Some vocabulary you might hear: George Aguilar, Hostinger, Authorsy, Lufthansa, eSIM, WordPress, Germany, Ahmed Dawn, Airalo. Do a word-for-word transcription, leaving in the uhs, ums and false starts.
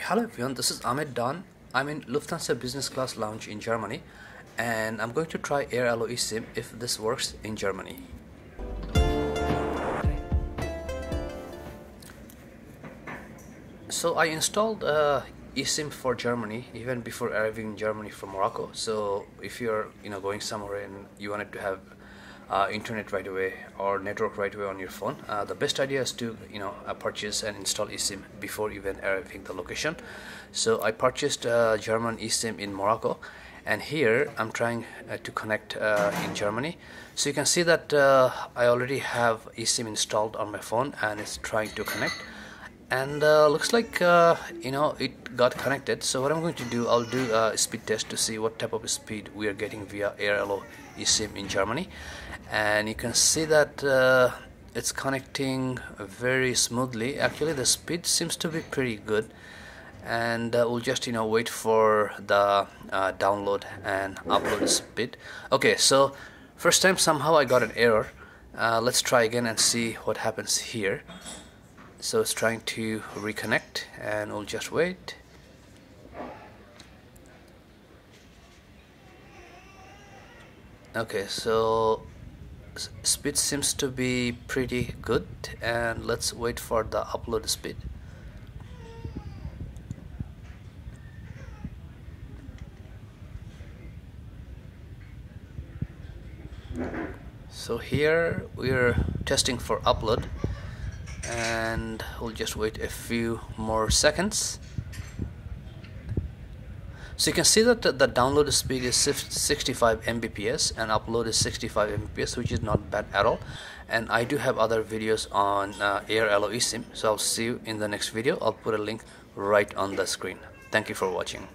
Hello everyone, this is Ahmed Dawn. I'm in Lufthansa Business Class Lounge in Germany, and I'm going to try Airalo eSIM if this works in Germany. So I installed uh, eSIM for Germany even before arriving in Germany from Morocco. So if you're you know going somewhere and you wanted to have uh, internet right away or network right away on your phone, uh, the best idea is to you know uh, purchase and install eSIM before even arriving the location. So I purchased uh, German eSIM in Morocco, and here I'm trying uh, to connect uh, in Germany. So you can see that uh, I already have eSIM installed on my phone, and it's trying to connect. And uh, looks like uh, you know it got connected. So what I'm going to do, I'll do a speed test to see what type of speed we are getting via Airalo eSIM in Germany. And you can see that uh, it's connecting very smoothly. Actually, the speed seems to be pretty good. And uh, we'll just you know wait for the uh, download and upload speed. Okay, so first time somehow I got an error. Uh, let's try again and see what happens here. So it's trying to reconnect, and we'll just wait. Okay, so speed seems to be pretty good, and let's wait for the upload speed. So here we're testing for upload, and we'll just wait a few more seconds. So you can see that the download speed is sixty-five megabits per second and upload is sixty-five megabits per second, which is not bad at all. And I do have other videos on uh, Airalo eSIM, so I'll see you in the next video. I'll put a link right on the screen. Thank you for watching.